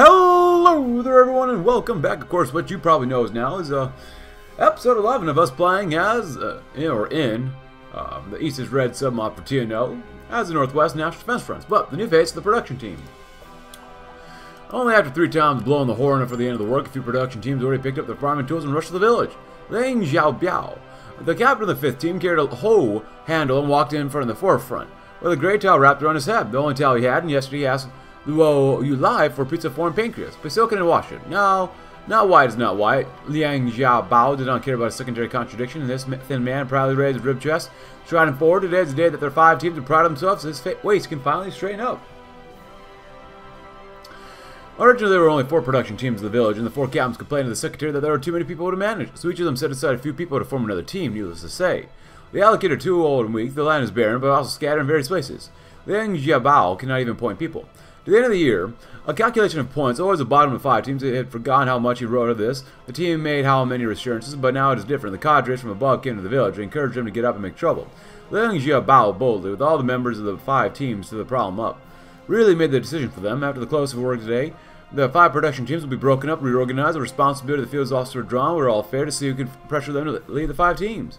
Hello there everyone and welcome back. Of course, what you probably know is now is episode 11 of us playing as, the East's Red Submod for TNO as the Northwest National defense fronts, but the new face of the production team. Only after three times blowing the horn for the end of the work, a few production teams already picked up their farming tools and rushed to the village. Liang Xiaobiao, the captain of the 5th team, carried a hoe handle and walked in front of the forefront, with a grey towel wrapped around his head, the only towel he had, and yesterday he asked Luo Yulai for a piece of foreign pancreas, but still couldn't wash it. No, not white is not white. Liang Xiaobiao did not care about a secondary contradiction, and this thin man proudly raised his rib chest, striding forward. Today is the day that their 5 teams are proud of themselves, so his waist can finally straighten up. Originally, there were only 4 production teams in the village, and the 4 captains complained to the secretary that there were too many people to manage, so each of them set aside a few people to form another team, needless to say. The allocated are too old and weak, the land is barren, but also scattered in various places. Liang Xiaobiao cannot even point people. At the end of the year, a calculation of points, always the bottom of 5 teams, it had forgotten how much he wrote of this. The team made how many assurances, but now it is different. The cadres from above came to the village and encouraged them to get up and make trouble. Liang Xiaobiao boldly, with all the members of the 5 teams, threw the problem up. Really made the decision for them. After the close of work today, the 5 production teams will be broken up, reorganized, the responsibility of the field officer drawn. We're all fair to see who can pressure them to lead the 5 teams.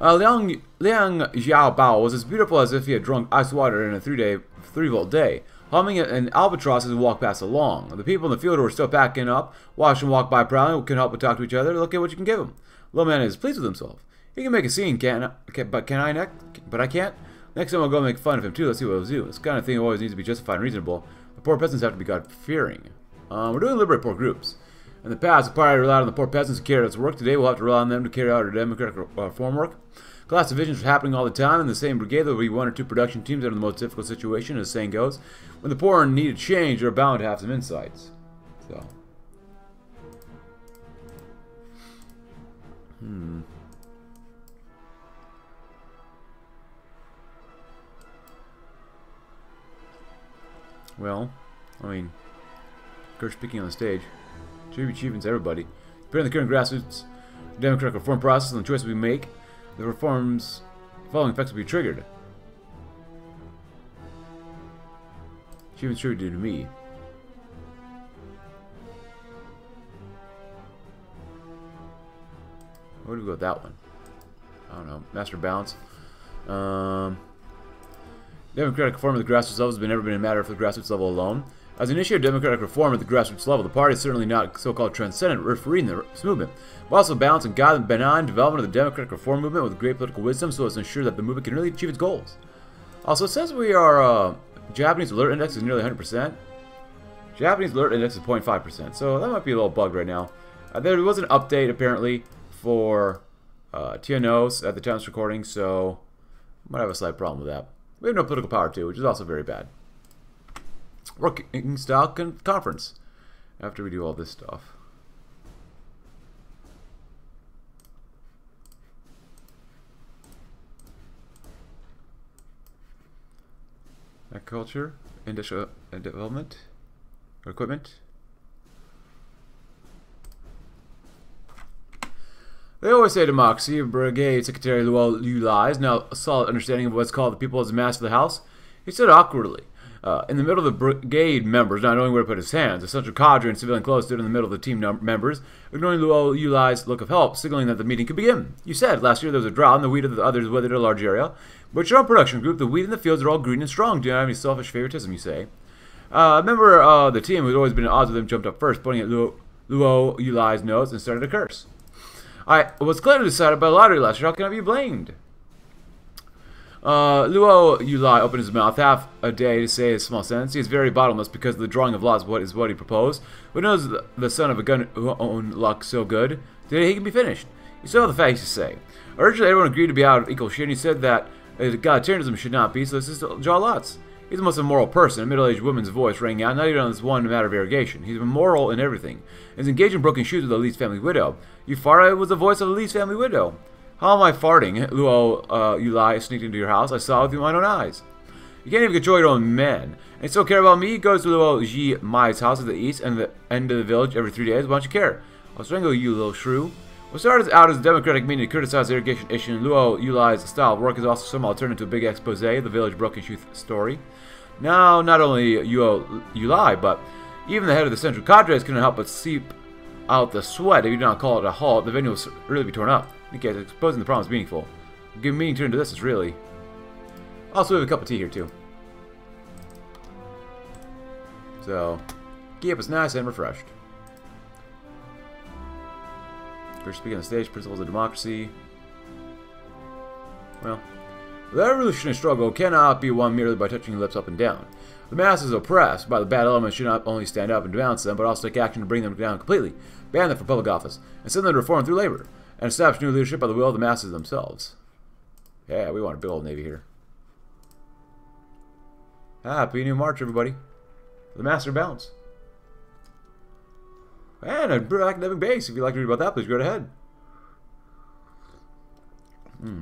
Liang Xiaobiao was as beautiful as if he had drunk ice water in a 3-volt day, humming an albatross as he walked past along. The people in the field who were still packing up, watched and walked by proudly, couldn't help but talk to each other. Look at what you can give him. The little man is pleased with himself. He can make a scene, but I can't. Next time I'll go make fun of him too. Let's see what he'll do. This kind of thing always needs to be justified and reasonable. The poor peasants have to be God-fearing. We're doing liberate poor groups. In the past, the party relied on the poor peasants to carry out its work. Today, we'll have to rely on them to carry out our democratic reform work. Class divisions are happening all the time. In the same brigade, there will be 1 or 2 production teams that are in the most difficult situation, as the saying goes. When the poor need a change, they're bound to have some insights. So. Well, I mean, Kirsch speaking on the stage. Tribute achievements, everybody. Depending on the current grassroots democratic reform process and the choices we make, the reforms following effects will be triggered. Achievements tribute to me. Where do we go with that one? I don't know. Master balance. Democratic reform at the grassroots level has never been a matter for the grassroots level alone. As an issue of democratic reform at the grassroots level, the party is certainly not so-called transcendent refereeing the movement, but also balanced and guided the benign development of the democratic reform movement with great political wisdom so as to ensure that the movement can really achieve its goals. Also, it says we are, Japanese alert index is nearly 100%. Japanese alert index is 0.5%, so that might be a little bugged right now. There was an update, apparently, for TNOs at the time of this recording, so might have a slight problem with that. We have no political power, too, which is also very bad. Working style conference. After we do all this stuff. Agriculture, industrial development, equipment. They always say democracy. Brigade Secretary Luo Yulai is now a solid understanding of what's called the people as the master of the house. He stood awkwardly in the middle of the brigade members, not knowing where to put his hands. A central cadre in civilian clothes stood in the middle of the team members, ignoring Luo Yulai's look of help, signaling that the meeting could begin. You said last year there was a drought and the wheat of the others withered a large area, but your own production group, the wheat in the fields, are all green and strong. Do not have any selfish favoritism, you say. A member of the team who had always been at odds with them jumped up first, pointing at Luo Yulai's nose and started to curse. I was clearly decided by lottery last year. How can I be blamed? Luo Yulai opened his mouth half a day to say his small sentence. He is very bottomless because the drawing of lots is what he proposed. But knows the son of a gun who owned luck so good. Today he can be finished. He still have the facts to say. Originally, everyone agreed to be out of equal share, and he said that egalitarianism should not be, so let's just draw lots. He's the most immoral person. A middle-aged woman's voice rang out, not even on this one matter of irrigation. He's immoral in everything. He's engaged in broken shoes with the Lee's family widow. You farted was the voice of the Lee's family widow. How am I farting? Luo Yulai sneaked into your house. I saw it with my own eyes. You can't even control your own men. And still care about me? He goes to Luo Ji Mai's house at the east and the end of the village every 3 days. Why don't you care? I'll strangle you, little shrew. What started out as a democratic meeting to criticize the irrigation issue, Luo Yulai's style of work is also somehow turned into a big expose, the village broken shoe story. Now, not only Luo Yulai, but even the head of the central cadres couldn't help but seep out the sweat. If you do not call it a halt, the venue will really be torn up. Okay, so exposing the problem is meaningful. Giving meaning to this is really... Also, we have a cup of tea here, too. So, keep us nice and refreshed. We're speaking on the stage, principles of democracy. Well, the revolutionary struggle cannot be won merely by touching your lips up and down. The masses oppressed by the bad elements should not only stand up and denounce them, but also take action to bring them down completely, ban them from public office, and send them to reform through labor, and establish new leadership by the will of the masses themselves. Yeah, we want a big old navy here. Happy New March, everybody. The Master Balance. And a brutal academic base. If you'd like to read about that, please go right ahead.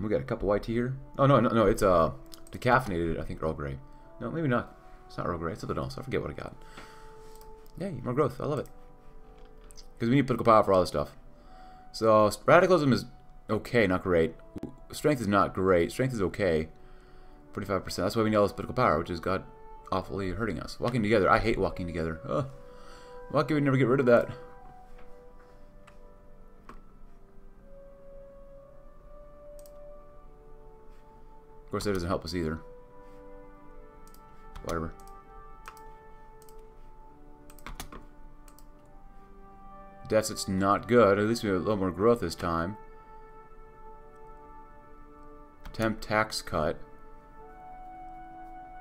We got a cup of white tea here. Oh, no, it's decaffeinated, I think, Earl Grey. No, maybe not. It's not Earl Grey, it's something else. I forget what I got. Yay, more growth. I love it. Because we need political power for all this stuff. So, radicalism is okay, not great. Strength is not great. Strength is okay. 45%. That's why we need all this political power, which is god awfully hurting us. Walking together. I hate walking together. Ugh. Why can we never get rid of that? Of course, that doesn't help us either. Whatever. Deficit's not good. At least we have a little more growth this time. Temp tax cut.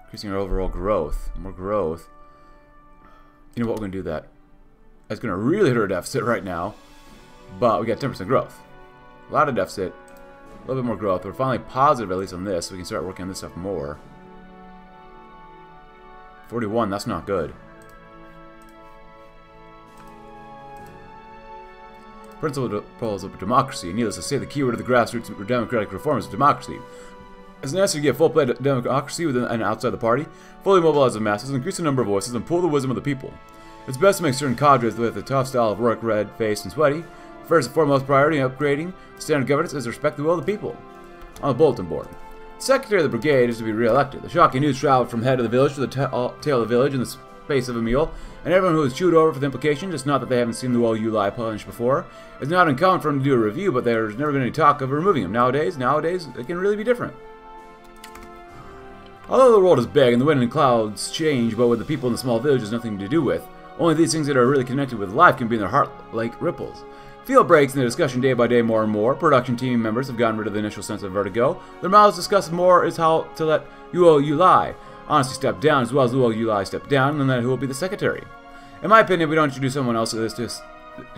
Increasing our overall growth. More growth. You know what? We're going to do that. That's going to really hurt our deficit right now. But we got 10% growth. A lot of deficit. A little bit more growth. We're finally positive, at least on this. So we can start working on this stuff more. 41. That's not good. Principles of democracy. Needless to say, the keyword of the grassroots democratic reform is democracy. It's necessary to get full play to democracy within and outside the party, fully mobilize the masses, increase the number of voices, and pull the wisdom of the people. It's best to make certain cadres with a tough style of work red-faced and sweaty. First and foremost priority in upgrading standard governance is to respect the will of the people. On the bulletin board. The secretary of the brigade is to be re-elected. The shocking news traveled from the head of the village to the tail of the village in the space of a meal, and everyone who is chewed over for the implications, it's not that they haven't seen the Luo Yulai punished before. It's not uncommon for him to do a review, but there's never been any talk of removing him. Nowadays, it can really be different. Although the world is big and the wind and clouds change, but with the people in the small village has nothing to do with. Only these things that are really connected with life can be in their heart like ripples. Field breaks in the discussion day by day more and more. Production team members have gotten rid of the initial sense of vertigo. Their mouths discuss more is how to let Luo Yulai honestly step down, as well as Luo Yulai step down, and then who will be the secretary. In my opinion, if we don't introduce someone else to this to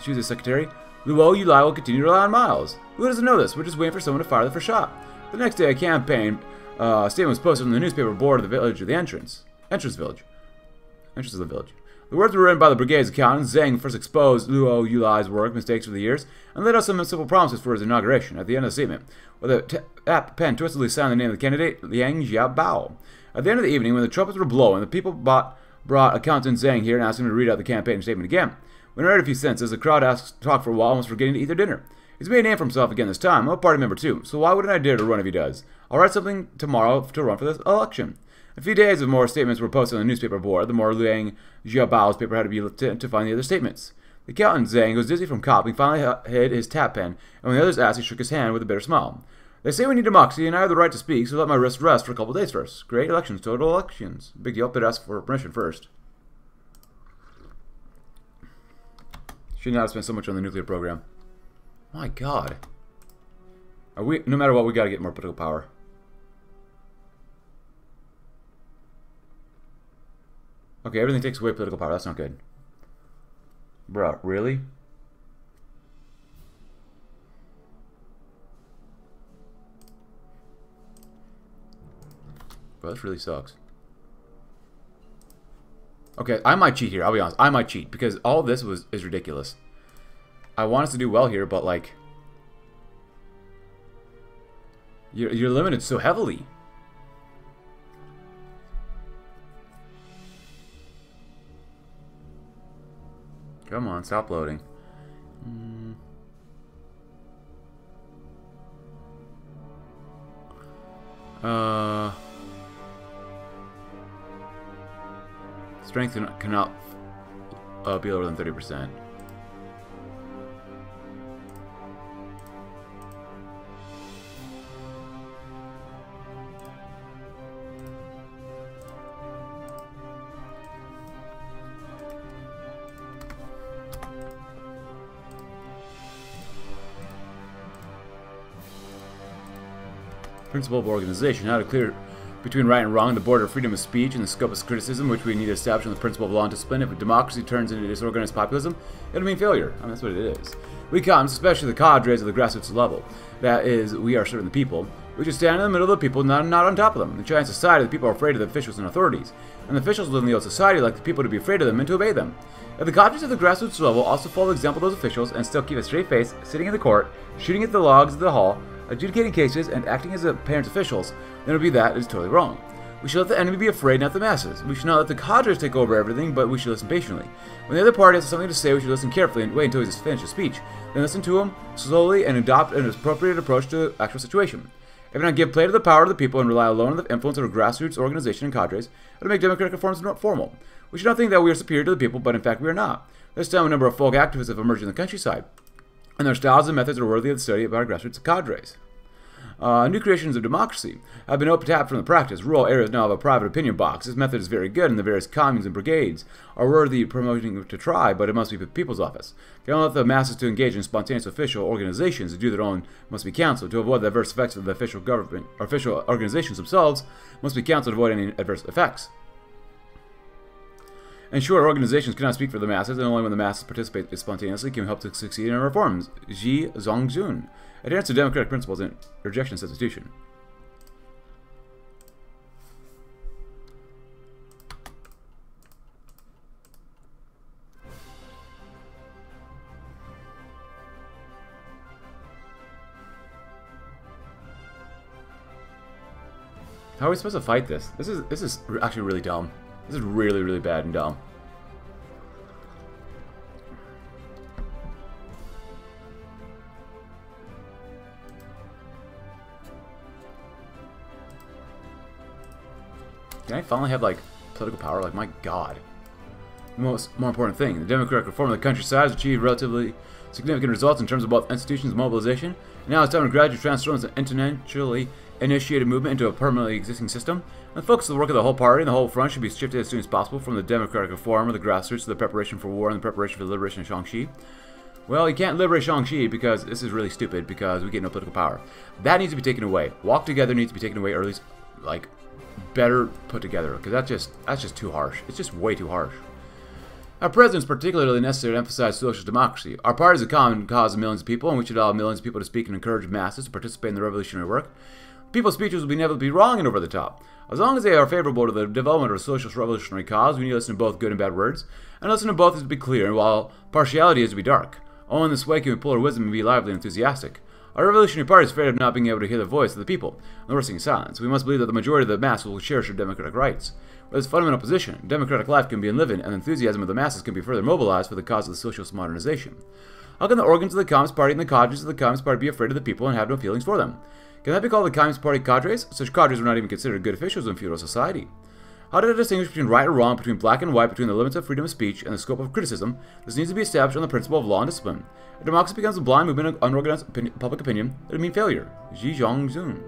choose a secretary, Luo Yulai will continue to rely on Miles. Who doesn't know this? We're just waiting for someone to fire the first shot. The next day, a campaign statement was posted on the newspaper board of the village of the entrance of the village. The words were written by the brigade's accountant. Zhang first exposed Luo Yulai's work mistakes over the years and laid out some simple promises for his inauguration. At the end of the statement, with a pen twistedly signed the name of the candidate, Liang Xiaobiao. At the end of the evening, when the trumpets were blowing, the people brought accountant Zhang here and asked him to read out the campaign statement again. When he read a few sentences, the crowd asked to talk for a while, almost forgetting to eat their dinner. He's made a name for himself again this time. I'm a party member too, so why wouldn't I dare to run if he does? I'll write something tomorrow to run for this election. A few days of more statements were posted on the newspaper board. The more Liang Xiaobao's paper had to be looked at to find the other statements. The accountant Zhang, who was dizzy from copying, finally hid his tap pen, and when the others asked, he shook his hand with a bitter smile. They say we need democracy, and I have the right to speak, so let my wrist rest for a couple days first. Great elections, total elections. Big deal, but ask for permission first. Should not have spent so much on the nuclear program. My God. Are we? No matter what, we gotta get more political power. Okay, everything takes away political power. That's not good. Bruh, really? Bro, this really sucks. Okay, I might cheat here. I'll be honest. I might cheat because all this is ridiculous. I want us to do well here, but like... You're limited so heavily. Come on, stop loading. Strength cannot be lower than 30%. Principle of organization, how to clear between right and wrong, the border of freedom of speech and the scope of criticism, which we need to establish on the principle of law and discipline. If a democracy turns into disorganized populism, it'll mean failure. I mean, that's what it is. We comms, especially the cadres of the grassroots level, that is, we are serving the people, we should stand in the middle of the people, not on top of them. In the Chinese society, the people are afraid of the officials and authorities, and the officials within the old society like the people to be afraid of them and to obey them. If the cadres of the grassroots level also follow the example of those officials and still keep a straight face, sitting in the court, shooting at the logs of the hall, adjudicating cases, and acting as apparent officials, then it would be that is totally wrong. We should let the enemy be afraid, not the masses. We should not let the cadres take over everything, but we should listen patiently. When the other party has something to say, we should listen carefully and wait until he's finished his speech. Then listen to him slowly and adopt an appropriate approach to the actual situation. If we don't give play to the power of the people and rely alone on the influence of a grassroots organization and cadres, it will make democratic reforms not formal. We should not think that we are superior to the people, but in fact we are not. This time a number of folk activists have emerged in the countryside, and their styles and methods are worthy of the study of our grassroots cadres. New creations of democracy have been tapped from the practice. Rural areas now have a private opinion box. This method is very good, and the various communes and brigades are worthy of promoting to try, but it must be the people's office. They don't let the masses to engage in spontaneous official organizations to do their own must be counseled. To avoid the adverse effects of the official government, or official organizations themselves must be counseled to avoid any adverse effects. Ensure organizations cannot speak for the masses, and only when the masses participate spontaneously can help to succeed in our reforms. Xi Zhongxun, adherence to democratic principles and rejection of substitution. How are we supposed to fight this? This is actually really dumb. This is really, really bad and dumb. Can I finally have, like, political power? Like, my god. The more important thing, the democratic reform of the countryside has achieved relatively significant results in terms of both institutions and mobilization, and now it's time to gradually transform this internationally initiated movement into a permanently existing system. And the focus of the work of the whole party and the whole front should be shifted as soon as possible from the democratic reform of the grassroots to the preparation for war and the preparation for the liberation of Shaanxi. Well, you can't liberate Shaanxi because this is really stupid, because we get no political power. That needs to be taken away. Walk together needs to be taken away, or at least, like, better put together, because that's just too harsh. It's just way too harsh. Our president is particularly necessary to emphasize social democracy. Our party is a common cause of millions of people, and we should allow millions of people to speak and encourage masses to participate in the revolutionary work. People's speeches will never be wrong and over the top. As long as they are favorable to the development of a socialist revolutionary cause, we need to listen to both good and bad words, and listen to both is to be clear, while partiality is to be dark. Only in this way can we pull our wisdom and be lively and enthusiastic. Our revolutionary party is afraid of not being able to hear the voice of the people, and the worst thing is silence. We must believe that the majority of the masses will cherish their democratic rights. With this fundamental position, democratic life can be lived, and the enthusiasm of the masses can be further mobilized for the cause of the socialist modernization. How can the organs of the Communist Party and the cadres of the Communist Party be afraid of the people and have no feelings for them? Can that be called the Communist Party cadres? Such cadres were not even considered good officials in feudal society. How do they distinguish between right and wrong, between black and white, between the limits of freedom of speech and the scope of criticism? This needs to be established on the principle of law and discipline. If democracy becomes a blind movement of unorganized public opinion, it would mean failure. Xi Zhongxun.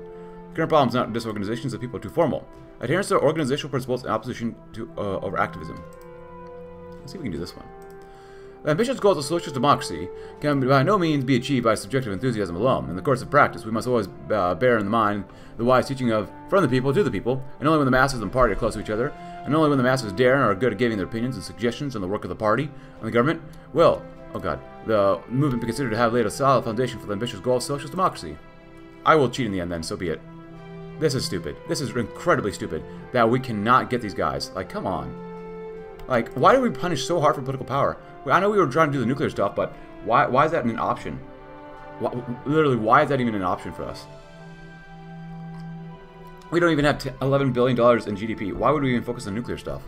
Current problem is not disorganizations of people too formal. Adherence to organizational principles and opposition to over activism. Let's see if we can do this one. The ambitious goals of socialist democracy can by no means be achieved by subjective enthusiasm alone. In the course of practice, we must always bear in mind the wise teaching of from the people to the people, and only when the masses and party are close to each other, and only when the masses dare and are good at giving their opinions and suggestions on the work of the party and the government, will, the movement be considered to have laid a solid foundation for the ambitious goal of socialist democracy. I will cheat in the end then, so be it. This is stupid. This is incredibly stupid that we cannot get these guys. Like, come on. Like, why do we punish so hard for political power? I know we were trying to do the nuclear stuff, but why is that an option? Why is that even an option for us? We don't even have $11 billion in GDP. Why would we even focus on nuclear stuff?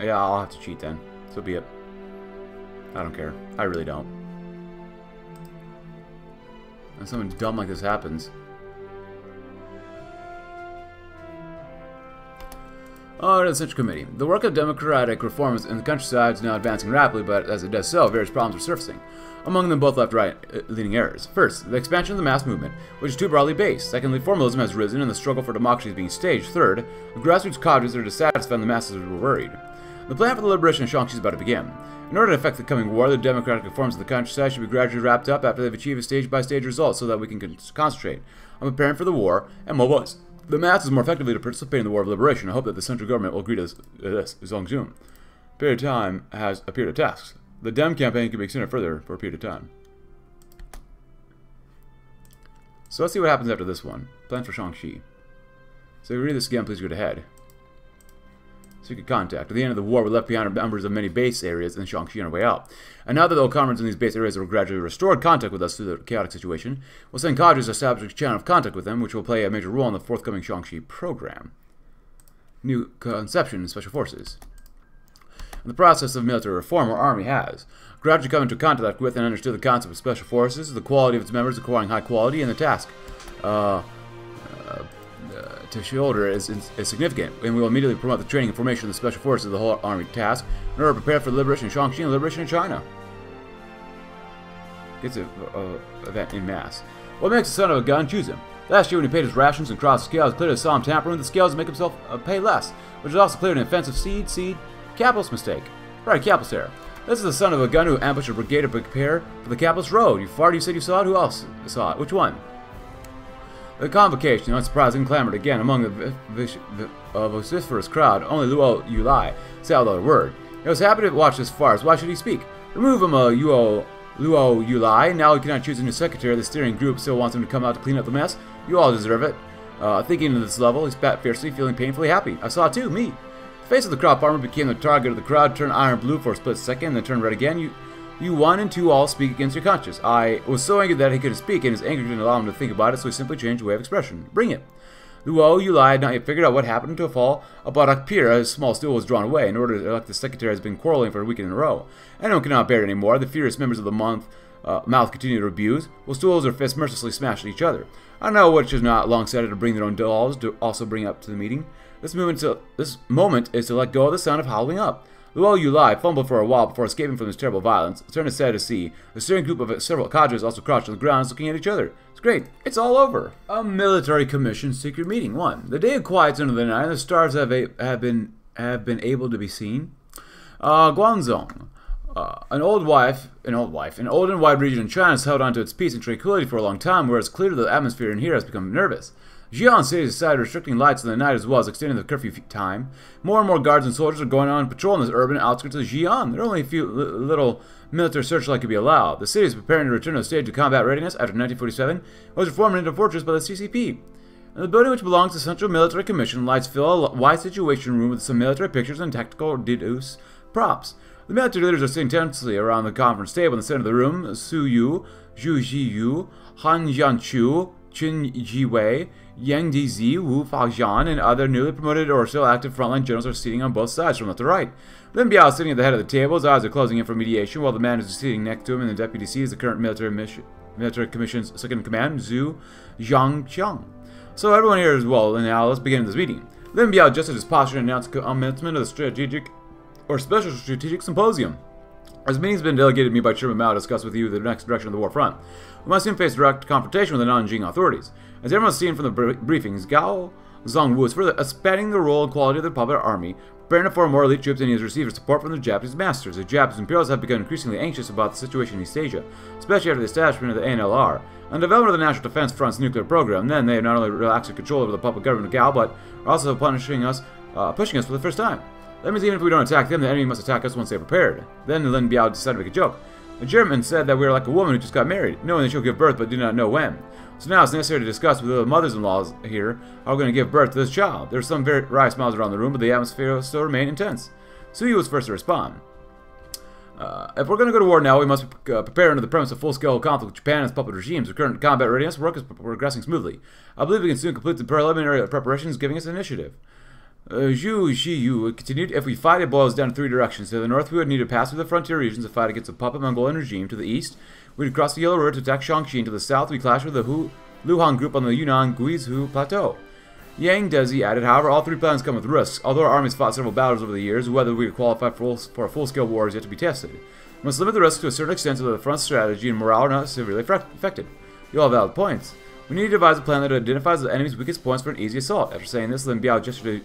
Yeah, I'll have to cheat then. So be it. I don't care. I really don't. when something dumb like this happens. Oh, the Central Committee. The work of democratic reforms in the countryside is now advancing rapidly, but as it does so, various problems are surfacing. Among them, both left-right leaning errors. First, the expansion of the mass movement, which is too broadly based. Secondly, formalism has risen and the struggle for democracy is being staged. Third, the grassroots cadres are dissatisfied and the masses are worried. The plan for the liberation of Shaanxi is about to begin. In order to affect the coming war, the democratic reforms of the countryside should be gradually wrapped up after they've achieved a stage-by-stage result so that we can concentrate on preparing for the war and mobilize the masses more effectively to participate in the war of liberation. I hope that the central government will agree to this. Zhongzhun. Period of time has a period of tasks. The Dem campaign can be extended further for a period of time. So let's see what happens after this one. Plans for Shaanxi. So if you read this again, please go ahead. So you could contact. At the end of the war, we left behind numbers of many base areas in Shaanxi on our way out. And now that the old comrades in these base areas are gradually restored contact with us through the chaotic situation, we'll send cadres to establish a channel of contact with them, which will play a major role in the forthcoming Shaanxi program. New conception in special forces. And the process of military reform our army has. Gradually come into contact with and understood the concept of special forces, the quality of its members acquiring high quality, and the task to shoulder is significant, and we will immediately promote the training and formation of the special forces of the whole army task in order to prepare for the liberation of Shaanxi and the liberation of China. It's an event in mass. What makes the son of a gun choose him? Last year when he paid his rations and crossed the scales, clearly saw him tampering with the scales to make himself pay less, which is also clearly an offensive capitalist mistake. Right, capitalist error. This is the son of a gun who ambushed a brigade to prepare for the capitalist road. You farted, you said you saw it, who else saw it? Which one? The convocation, unsurprising, clamored again among a vociferous crowd. Only Luo Yulai said out a word. He was happy to watch this farce. Why should he speak? Remove him, Luo Yulai. Now he cannot choose a new secretary. The steering group still wants him to come out to clean up the mess. You all deserve it. Thinking of this level, he spat fiercely, feeling painfully happy. I saw it too, me. The face of the crop farmer became the target of the crowd, turned iron blue for a split second, then turned red again. You one and two all speak against your conscience. I was so angry that he couldn't speak, and his anger didn't allow him to think about it, so he simply changed the way of expression. Bring it. Luo Yulai had not yet figured out what happened until fall about Akpira. His small stool was drawn away in order to elect the secretary has been quarreling for a weekend in a row. Anyone cannot bear it anymore. The furious members of the mouth continue to abuse, while stools or fists mercilessly smashed at each other. I know which is not long sighted to bring their own dolls to also bring up to the meeting. This moment is to let go of the sound of howling up. Luo Yulai fumbled for a while before escaping from this terrible violence. Turned his head to see. The steering group of several cadres also crouched on the ground, looking at each other. It's great. It's all over. A military commission secret meeting. 1. The day of quiets under the night, and the stars have been able to be seen. Guangzhou. An old and wide region in China has held on to its peace and tranquility for a long time, where it's clear the atmosphere in here has become nervous. Xi'an City decided restricting lights in the night as well as extending the curfew time. More and more guards and soldiers are going on patrol in this urban outskirts of Xi'an. There are only a few little military searchlight could be allowed. The city is preparing to return to a stage of combat readiness after 1947 was reformed into a fortress by the CCP. In the building which belongs to the Central Military Commission, lights fill a wide situation room with some military pictures and tactical deduce props. The military leaders are sitting tensely around the conference table in the center of the room. Su Yu, Zhu Jiyu, Han Jianchu, Qin Jiwei, Yang Dizi, Wu Fajian, and other newly promoted or still active frontline generals are sitting on both sides, from left to right. Lin Biao is sitting at the head of the table, his eyes are closing in for mediation, while the man who's sitting next to him and the deputy C is the current military commission's second command, Zhu Zhang Chan. So everyone here is well, and now let's begin this meeting. Lin Biao adjusted his posture and announced the commencement of the special strategic symposium. This meeting has been delegated to me by Chairman Mao to discuss with you the next direction of the war front. We must soon face direct confrontation with the Nanjing authorities. As everyone has seen from the briefings, Gao Zongwu is further expanding the role and quality of the Popular Army, preparing to form more elite troops, and he has received support from the Japanese masters. The Japanese imperialists have become increasingly anxious about the situation in East Asia, especially after the establishment of the ANLR and development of the National Defense Front's nuclear program. Then they have not only relaxed control over the public government of Gao, but are also pushing us for the first time. That means even if we don't attack them, the enemy must attack us once they're prepared. Then Lin Biao decided to make a joke. The German said that we are like a woman who just got married, knowing that she'll give birth but do not know when. So now it's necessary to discuss with the mothers-in-laws here how we're going to give birth to this child. There are some very wry smiles around the room, but the atmosphere still remained intense. Su Yu was first to respond. If we're going to go to war now, we must prepare under the premise of full-scale conflict with Japan and its puppet regimes. The current combat readiness work is progressing smoothly. I believe we can soon complete the preliminary preparations giving us initiative. Zhu Xiyu continued, if we fight, it boils down to three directions. To the north, we would need to pass through the frontier regions to fight against the puppet Mongolian regime. To the east, We'd cross the Yellow River to attack Shaanxi, and to the south we clashed with the Luhan group on the Yunnan Guizhou Plateau. Yang Dezi added, however, all three plans come with risks. Although our armies fought several battles over the years, whether we would qualify for a full-scale war is yet to be tested. We must limit the risk to a certain extent so that the front's strategy and morale are not severely affected. You all have valid points. We need to devise a plan that identifies the enemy's weakest points for an easy assault. After saying this, Lin Biao gestured to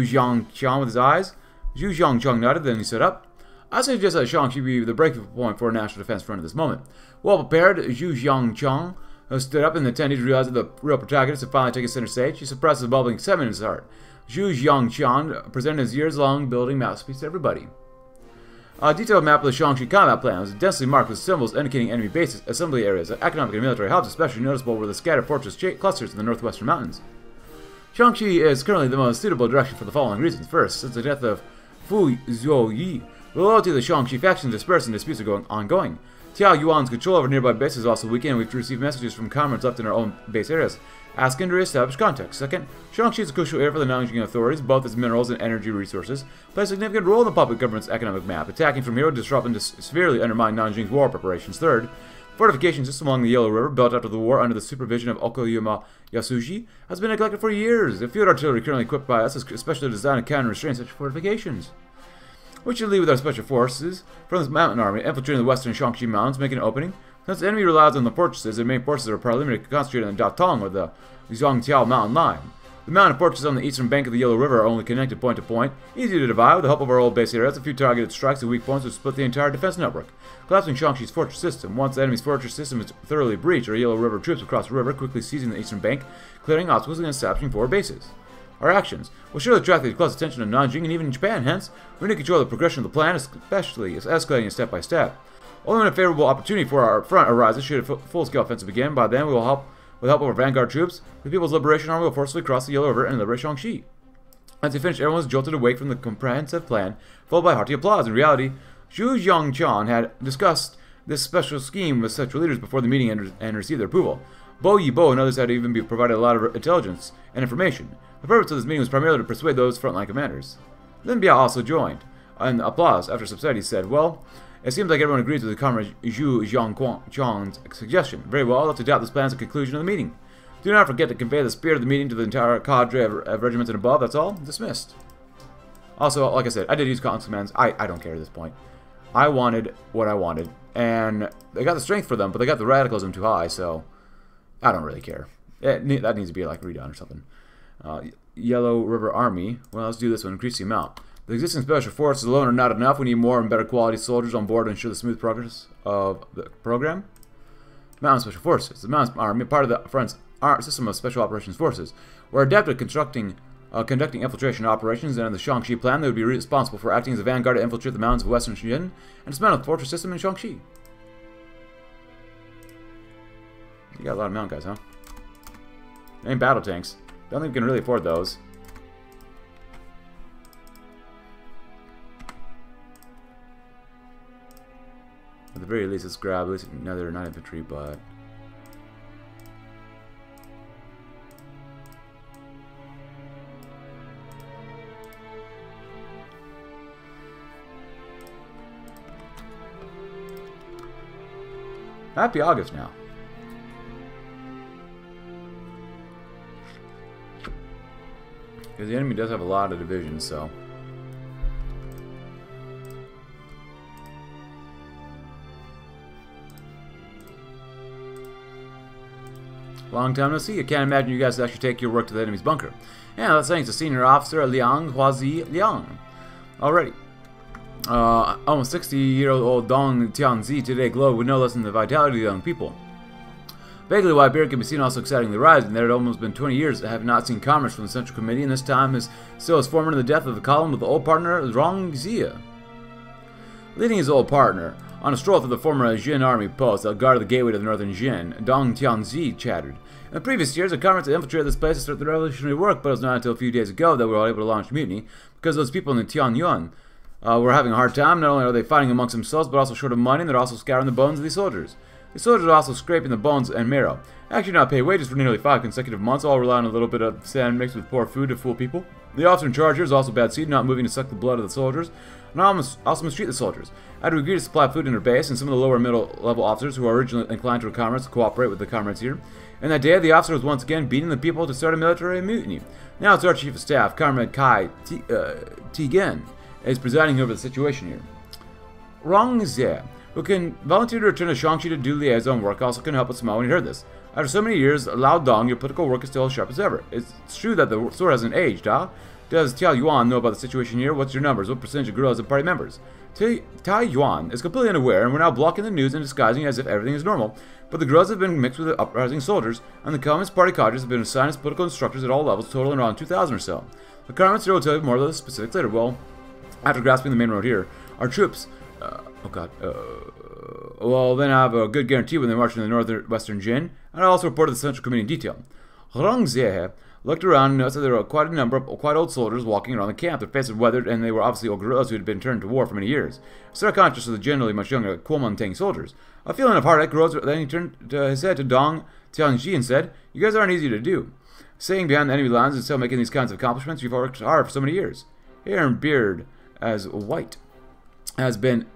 Zhu Zhang Chan with his eyes. Zhu Zhang Chan nodded, then he stood up. I suggest that Shaanxi be the breaking point for a National Defense Front at this moment. Well prepared, Zhu Zhang Chan stood up, and the attendees realized that the real protagonist had finally taken center stage. He suppressed the bubbling excitement in his heart. Zhu Zhang Chan presented his years-long building masterpiece to everybody. A detailed map of the Shaanxi combat plan was densely marked with symbols indicating enemy bases, assembly areas, economic and military hubs. Especially noticeable were the scattered fortress clusters in the northwestern mountains. Shaanxi is currently the most suitable direction for the following reasons. First, since the death of Fu Zhou Yi, the loyalty of the Shaanxi faction dispersed and disputes are ongoing. Tiao Yuan's control over nearby bases is also weakened, and we've received messages from comrades left in our own base areas, asking to re-establish contact. Second, Shaanxi is a crucial area for the Nanjing authorities, both as minerals and energy resources, play a significant role in the public government's economic map. Attacking from here would disrupt and severely undermine Nanjing's war preparations. Third, fortification system along the Yellow River, built after the war under the supervision of Okoyuma Yasuji, has been neglected for years. The field artillery currently equipped by us is especially designed to counter and restrain such fortifications. We should lead with our special forces from the mountain army, infiltrating the western Shaanxi mountains, making an opening. Since the enemy relies on the fortresses, their main forces are probably limited to concentrate on the Datong or the Zhongtiao mountain line. The mountain fortresses on the eastern bank of the Yellow River are only connected point to point, easy to divide. With the help of our old base areas, a few targeted strikes and weak points would split the entire defense network, collapsing Shaanxi's fortress system. Once the enemy's fortress system is thoroughly breached, our Yellow River troops across the river, quickly seizing the eastern bank, clearing obstacles and establishing four bases. Our actions will surely attract the close attention of Nanjing and even Japan. Hence, we need to control the progression of the plan, especially as escalating step by step. Only when a favorable opportunity for our front arises should a full-scale offensive begin. By then, we will help with the help of our vanguard troops. The People's Liberation Army will forcefully cross the Yellow River and liberate Shaanxi. As they finished, everyone was jolted awake from the comprehensive plan, followed by hearty applause. In reality, Zhu Zhongchan had discussed this special scheme with such leaders before the meeting and received their approval. Bo Yibo and others had even been provided a lot of intelligence and information. The purpose of this meeting was primarily to persuade those frontline commanders. Lin Biao also joined, and applause after subsided said, "Well, it seems like everyone agrees with the comrade Zhu Zhangquan's suggestion. Very well, let's adopt this plan at the conclusion of the meeting. Do not forget to convey the spirit of the meeting to the entire cadre of regiments and above. That's all. Dismissed." Also, like I said, I did use constant commands. I don't care at this point. I wanted what I wanted, and they got the strength for them, but they got the radicalism too high, so I don't really care. That needs to be like redone or something. Yellow River Army. Well, let's do this one. Increase the amount. The existing special forces alone are not enough. We need more and better quality soldiers on board to ensure the smooth progress of the program. Mountain Special Forces. The Mountain Army, part of the Front's system of special operations forces, were adept at conducting infiltration operations, and in the Shaanxi plan, they would be responsible for acting as a vanguard to infiltrate the mountains of western Xi'an and dismantle the fortress system in Shaanxi. You got a lot of mountain guys, huh? They ain't battle tanks. Don't think we can really afford those. At the very least, let's grab at least no, they're not infantry, but happy August now. Because the enemy does have a lot of divisions, so. Long time no see. I can't imagine you guys actually take your work to the enemy's bunker. Yeah, that's thanks to Senior Officer Liang Huazi. Alrighty. Almost 60-year-old Dong Tianzi today glowed with no less than the vitality of the young people. Vaguely white beard can be seen also excitingly rising. There had almost been 20 years I have not seen commerce from the Central Committee, and this time is still as foreman of the death of the column with the old partner Rong Zia. Leading his old partner on a stroll through the former Jin army post that guarded the gateway to the northern Jin, Dong Tianzi chattered. In the previous years, the comrades had infiltrated this place to start the revolutionary work, but it was not until a few days ago that we were able to launch mutiny, because those people in the Tianyuan were having a hard time. Not only are they fighting amongst themselves, but also short of money, and they're also scattering the bones of these soldiers. The soldiers are also scraping the bones and marrow. Actually not paid wages for nearly 5 consecutive months, all relying on a little bit of sand mixed with poor food to fool people. The officer in charge here is also bad seed, not moving to suck the blood of the soldiers, and also mistreat the soldiers. I had to agree to supply food in her base, and some of the lower middle level officers who are originally inclined toward commerce cooperate with the comrades here. And that day, the officer was once again beating the people to start a military mutiny. Now it's our chief of staff, Comrade Kai Tigen, is presiding over the situation here. Rong Zia, who can volunteer to return to Shaanxi to do liaison work, also can help with Samoa when he heard this. After so many years, Lao Dong, your political work is still as sharp as ever. It's true that the sword hasn't aged, huh? Does Tao Yuan know about the situation here? What's your numbers? What percentage of guerrillas and party members? Tai Yuan is completely unaware, and we're now blocking the news and disguising as if everything is normal. But the guerrillas have been mixed with the uprising soldiers, and the Communist Party cadres have been assigned as political instructors at all levels, totaling around 2,000 or so. The comments here will tell you more of the specifics later. Well, after grasping the main road here, our troops... well, then I have a good guarantee when they march in the northwestern Jin, and I also reported the Central Committee in detail. Rong Zia looked around and noticed that there were quite a number of quite old soldiers walking around the camp. Their faces weathered, and they were obviously old guerrillas who had been turned to war for many years. Stark contrast to the generally much younger Kuomintang soldiers. A feeling of heartache rose. Then he turned his head to Dong Tianzi and said, "You guys aren't easy to do. Staying behind the enemy lines and still making these kinds of accomplishments, you've worked hard for so many years. Hair and beard as white has been."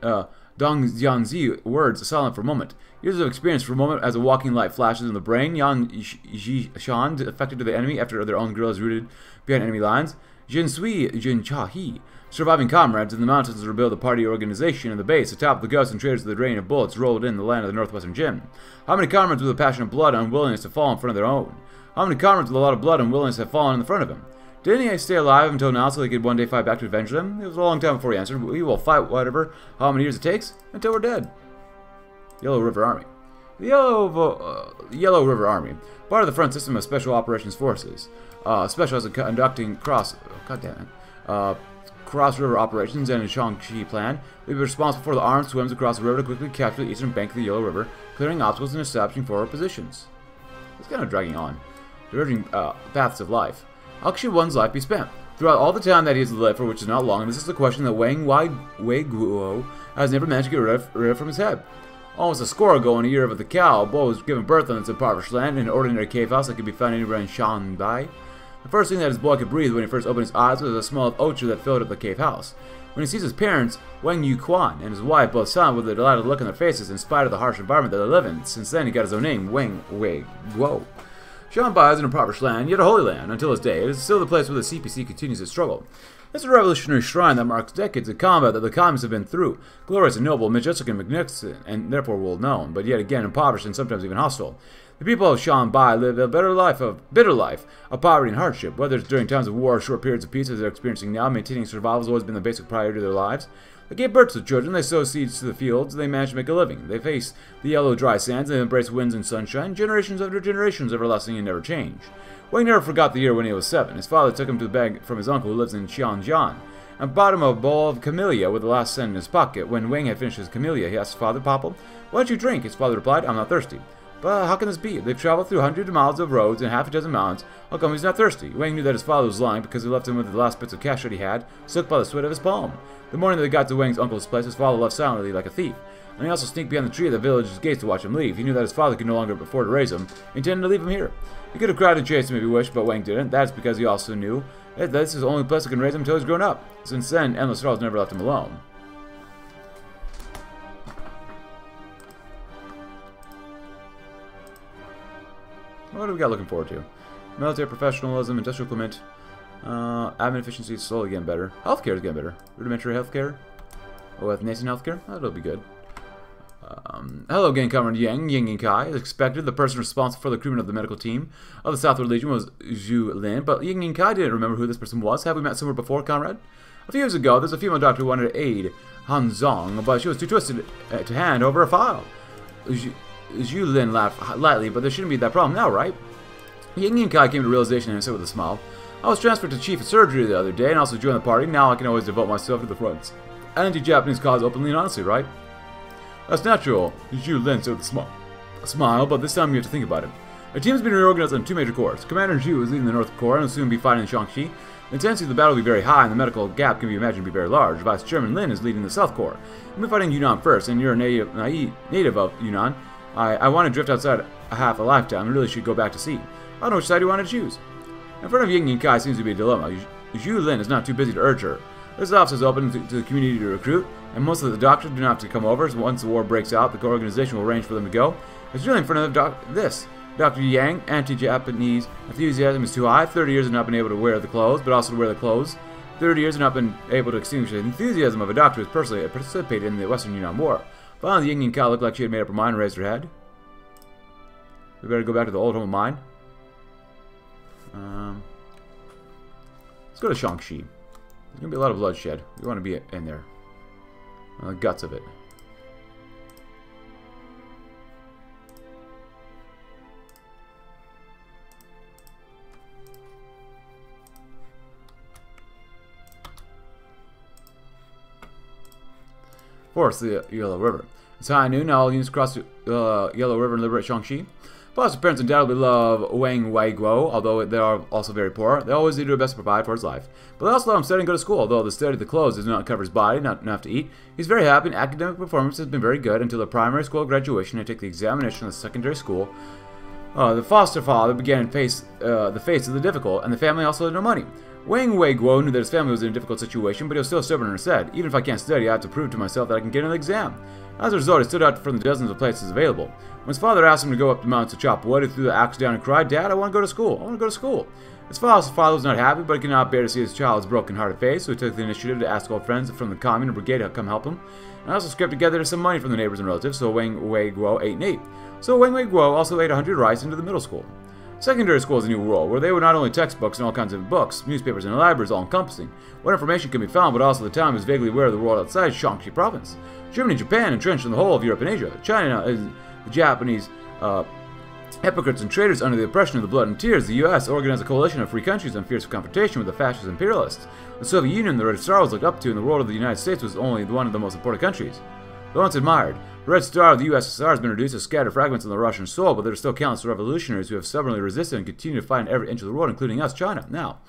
Dong Tianzi's words silent for a moment. Years of experience for a moment as a walking light flashes in the brain. Yan Xishan defected to the enemy after their own guerrillas rooted behind enemy lines. Jin Sui, Jin Chahi, surviving comrades in the mountains to rebuild the party organization in the base, atop the ghosts and traitors of the rain of bullets rolled in the land of the northwestern Jin. How many comrades with a passion of blood and unwillingness to fall in front of their own? How many comrades with a lot of blood and willingness have fallen in front of him? Didn't he stay alive until now so they could one day fight back to avenge them? It was a long time before he answered, but we will fight whatever, how many years it takes, until we're dead. Yellow River Army. The Yellow River Army, part of the front system of special operations forces, specialized in conducting cross-river operations and in Shaanxi plan. We'll be responsible for the armed swims across the river to quickly capture the eastern bank of the Yellow River, clearing obstacles and establishing forward positions. It's kind of dragging on. Diverging paths of life. How should one's life be spent? Throughout all the time that he has lived, for which is not long, and this is the question that Wang Wei Guo has never managed to get rid of from his head. Almost a score ago, in a year of the cow, Bo was given birth on its impoverished land in an ordinary cave house that could be found anywhere in Shaanbei. The first thing that his boy could breathe when he first opened his eyes was a smell of ochre that filled up the cave house. When he sees his parents, Wang Yu-quan and his wife both silent with a delighted look on their faces in spite of the harsh environment that they live in. Since then, he got his own name, Wang Wei Guo. Shaanbei is an impoverished land, yet a holy land. Until this day, it is still the place where the CPC continues its struggle. It's a revolutionary shrine that marks decades of combat that the communists have been through. Glorious and noble, majestic and magnificent, and therefore well known, but yet again impoverished and sometimes even hostile. The people of Shaanbei live a bitter life of poverty and hardship. Whether it's during times of war or short periods of peace as they're experiencing now, maintaining survival has always been the basic priority of their lives. They gave birth to children, they sow seeds to the fields, they manage to make a living. They face the yellow dry sands, they embrace winds and sunshine, generations after generations, everlasting and never change. Wang never forgot the year when he was 7. His father took him to the bag from his uncle who lives in Xianjiang, and bought him a bowl of camellia with the last cent in his pocket. When Wang had finished his camellia, he asked his father, "Papa, why don't you drink?" His father replied, "I'm not thirsty." "But how can this be? They've traveled through hundreds of miles of roads and half a dozen mountains. How come he's not thirsty?" Wang knew that his father was lying because he left him with the last bits of cash that he had, soaked by the sweat of his palm. The morning that they got to Wang's uncle's place, his father left silently like a thief, and he also sneaked behind the tree at the village's gates to watch him leave. He knew that his father could no longer afford to raise him, intending to leave him here. He could have cried and chased him if he wished, but Wang didn't. That's because he also knew that this is the only place that can raise him until he's grown up. Since then, endless trials never left him alone. What have we got looking forward to? Military professionalism, industrial climate. Admin efficiency is slowly getting better. Healthcare is getting better. Rudimentary healthcare. Oh, ethnicity healthcare? That'll be good. Hello again, Comrade Yang. Ying Yingkai. As expected, the person responsible for the recruitment of the medical team of the Southward Legion was Zhu Lin, but Ying Yingkai didn't remember who this person was. Have we met somewhere before, Comrade? A few years ago, there's a female doctor who wanted to aid Han Zong, but she was too twisted to hand over a file. Zhu Lin laughed lightly, but there shouldn't be that problem now, right? Ying Yingkai came to realization and said with a smile, "I was transferred to chief of surgery the other day and also joined the party. Now I can always devote myself to the fronts. Anti-Japanese cause openly and honestly, right?" "That's natural," Zhu Lin said with a smile, "but this time you have to think about it. Our team has been reorganized on 2 major corps. Commander Zhu is leading the North Corps and will soon be fighting in Shaanxi. The intensity of the battle will be very high and the medical gap can be imagined to be very large. Vice Chairman Lin is leading the South Corps. We'll be fighting Yunnan first, and you're a native of Yunnan. I want to drift outside a half a lifetime and really should go back to sea. I don't know which side you want to choose. In front of Ying Yingkai seems to be a dilemma. Zhu Lin is not too busy to urge her. This office is open to the community to recruit, and most of the doctors do not have to come over, so once the war breaks out, the organization will arrange for them to go. It's really in front of this. Dr. Yang, anti-Japanese enthusiasm is too high. 30 years have not been able to wear the clothes, but also to wear the clothes. 30 years have not been able to extinguish the enthusiasm of a doctor who has personally participated in the Western Yunnan War. Finally, Ying Yingkai looked like she had made up her mind and raised her head. We better go back to the old home of mine. Let's go to Shaanxi. There's going to be a lot of bloodshed. We want to be in there. The guts of it. Force the Yellow River. It's high noon. Now all units cross the Yellow River and liberate Shaanxi. Foster parents undoubtedly love Wang Wei Guo, although they are also very poor. They always do their best to provide for his life. But they also let him study and go to school, although the study of the clothes does not cover his body, not enough to eat. He's very happy, and academic performance has been very good until the primary school graduation and take the examination of the secondary school. The foster father began to face the face of the difficult, and the family also had no money. Wang Wei Guo knew that his family was in a difficult situation, but he was still stubborn and said, even if I can't study, I have to prove to myself that I can get an exam. As a result, he stood out from the dozens of places available. When his father asked him to go up the mountains to chop wood, he threw the axe down and cried, Dad, I want to go to school. I want to go to school. His father was not happy, but he could not bear to see his child's broken-hearted face, so he took the initiative to ask old friends from the commune and brigade to come help him, and also scraped together some money from the neighbors and relatives, so Wang Wei Guo ate and ate. So Wang Wei Guo also ate 100 rice into the middle school. Secondary school is a new world, where they were not only textbooks and all kinds of books, newspapers and libraries all-encompassing. What information can be found, but also the town is vaguely aware of the world outside Shaanxi province. Germany and Japan entrenched in the whole of Europe and Asia. China is the Japanese hypocrites and traitors under the oppression of the blood and tears. The U.S. organized a coalition of free countries in fierce confrontation with the fascist imperialists. The Soviet Union, the Red Star was looked up to, and the world of the United States was only one of the most important countries. Though once admired, the Red Star of the USSR has been reduced to scattered fragments on the Russian soil, but there are still countless revolutionaries who have stubbornly resisted and continue to fight in every inch of the world, including us, China. Now,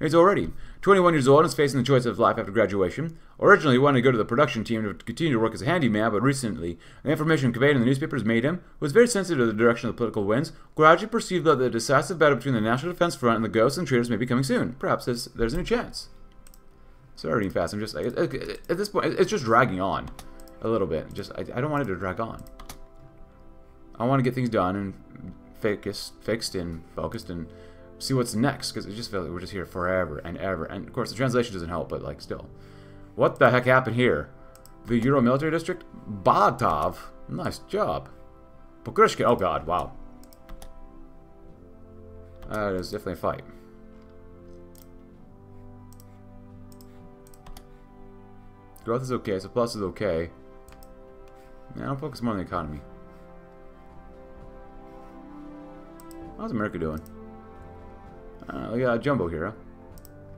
he's already 21 years old and is facing the choice of life after graduation. Originally, he wanted to go to the production team to continue to work as a handyman, but recently, the information conveyed in the newspapers made him, who was very sensitive to the direction of the political winds, gradually perceived that the decisive battle between the National Defense Front and the ghosts and traitors may be coming soon. Perhaps there's a new chance. Sorry, reading fast. I'm just like, at this point, it's just dragging on. A little bit. Just I don't want it to drag on. I want to get things done and fixed and focused and see what's next, because it just feels like we're just here forever and ever. And of course the translation doesn't help, but like still. What the heck happened here? The Euro Military District? Batov. Nice job. Pokrushka. Oh god, wow. That is definitely a fight. Growth is okay, surplus is okay. Yeah, I'll focus more on the economy. How's America doing? Look at that jumbo here, huh?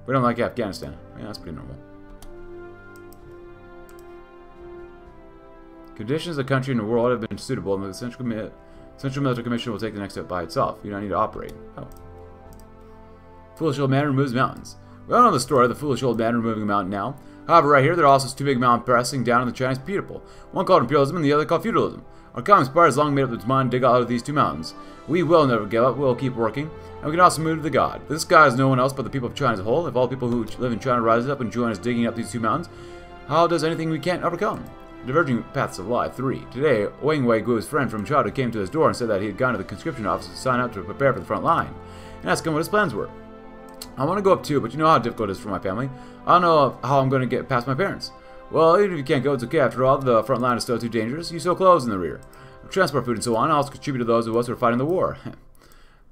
We don't like Afghanistan. Yeah, that's pretty normal. Conditions of the country and the world have been suitable, and the Central Military Commission will take the next step by itself. You don't need to operate. Oh. Foolish old man removes mountains. We all know the story of the foolish old man removing a mountain now. However, right here, there are also two big mountains pressing down on the Chinese people. One called imperialism and the other called feudalism. Our Communist Party has long made up its mind to dig out of these two mountains. We will never give up, we'll keep working, and we can also move to the God. This God is no one else but the people of China as a whole. If all people who live in China rise up and join us digging up these two mountains, how does anything we can't overcome? Diverging Paths of Life 3. Today, Wang Wei Guo's friend from childhood came to his door and said that he had gone to the conscription office to sign up to prepare for the front line, and asked him what his plans were. I want to go up too, but you know how difficult it is for my family. I don't know how I'm going to get past my parents. Well, even if you can't go, it's okay. After all, the front line is still too dangerous. You sew clothes in the rear. Transport food and so on. I also contribute to those of us who are fighting the war.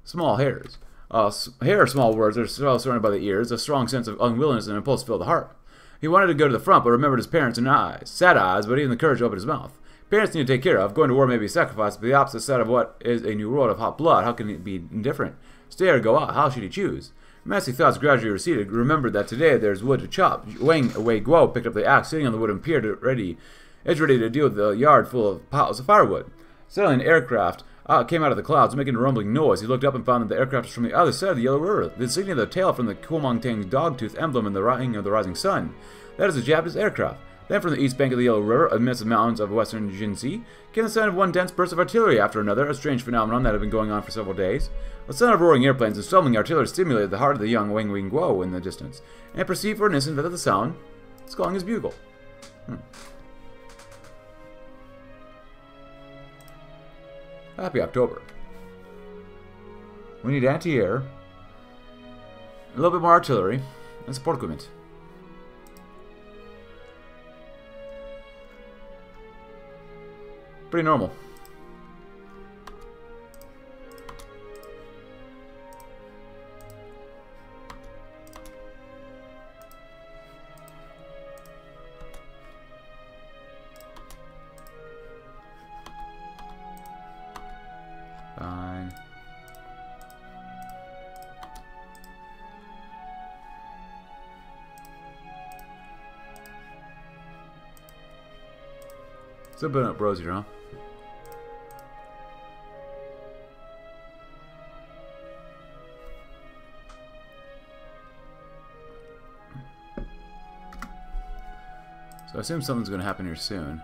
Small hairs. Hair are small words. They're surrounded by the ears. A strong sense of unwillingness and impulse filled the heart. He wanted to go to the front, but remembered his parents and eyes. Sad eyes, but even the courage opened his mouth. Parents need to take care of. Going to war may be a sacrifice, but the opposite side of what is a new world of hot blood. How can it be indifferent? Stay or go out. How should he choose? Massy thoughts gradually receded. Remember that today there's wood to chop. Wang Wei Guo picked up the axe, sitting on the wooden pier, ready to deal with the yard full of piles of firewood. Suddenly, an aircraft came out of the clouds, making a rumbling noise. He looked up and found that the aircraft was from the other side of the Yellow River. The insignia of the tail from the Kuomintang's dog-tooth emblem and the ring of the rising sun. That is a Japanese aircraft. Then from the east bank of the Yellow River, amidst the mountains of western Jinxi, came the sound of one dense burst of artillery after another, a strange phenomenon that had been going on for several days. The sound of roaring airplanes and stumbling artillery stimulated the heart of the young Wang Wei Guo in the distance, and I perceived for an instant that the sound was calling his bugle. Happy October. We need anti-air, a little bit more artillery, and support equipment. Pretty normal. Fine. Still building up Rosier, huh? I assume something's going to happen here soon.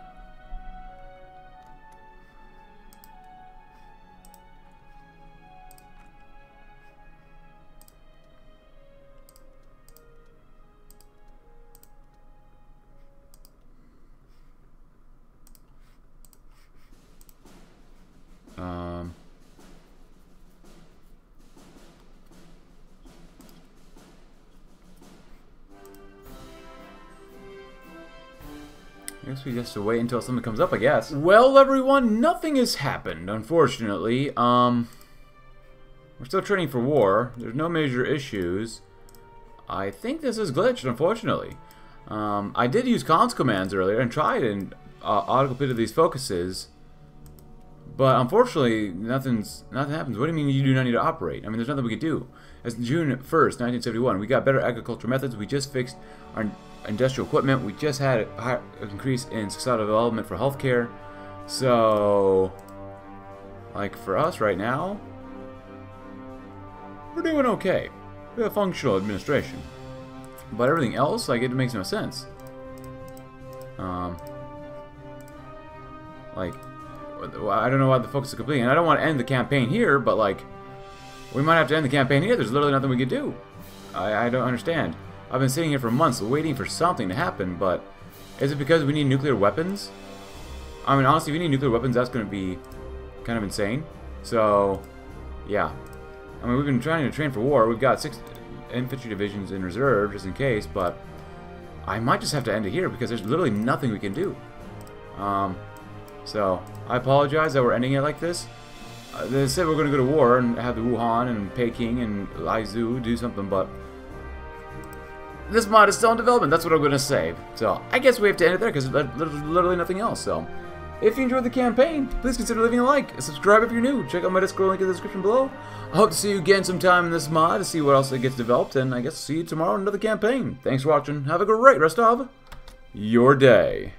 We just have to wait until something comes up, I guess. Well, everyone, nothing has happened, unfortunately. We're still training for war. There's no major issues. I think this is glitched, unfortunately. I did use cons commands earlier and tried and auto-completed these focuses, but unfortunately, nothing happens. What do you mean you do not need to operate? I mean, there's nothing we could do. As June 1st, 1971, we got better agricultural methods. We just fixed our industrial equipment. We just had an increase in societal development for healthcare. So, like for us right now, we're doing okay. We have functional administration, but everything else, like, it makes no sense. Like, I don't know why the focus is complete, and I don't want to end the campaign here, but like, we might have to end the campaign here. There's literally nothing we could do. I don't understand. I've been sitting here for months waiting for something to happen, but is it because we need nuclear weapons? I mean, honestly, if we need nuclear weapons, that's going to be kind of insane. So, yeah. I mean, we've been trying to train for war. We've got 6 infantry divisions in reserve, just in case, but I might just have to end it here because there's literally nothing we can do. So, I apologize that we're ending it like this. They said we're going to go to war and have the Wuhan and Peking and Laizu do something, but this mod is still in development, that's what I'm going to say. So, I guess we have to end it there because there's literally nothing else. So, if you enjoyed the campaign, please consider leaving a like, subscribe if you're new, check out my Discord link in the description below. I hope to see you again sometime in this mod to see what else gets developed, and I guess see you tomorrow in another campaign. Thanks for watching, have a great rest of your day.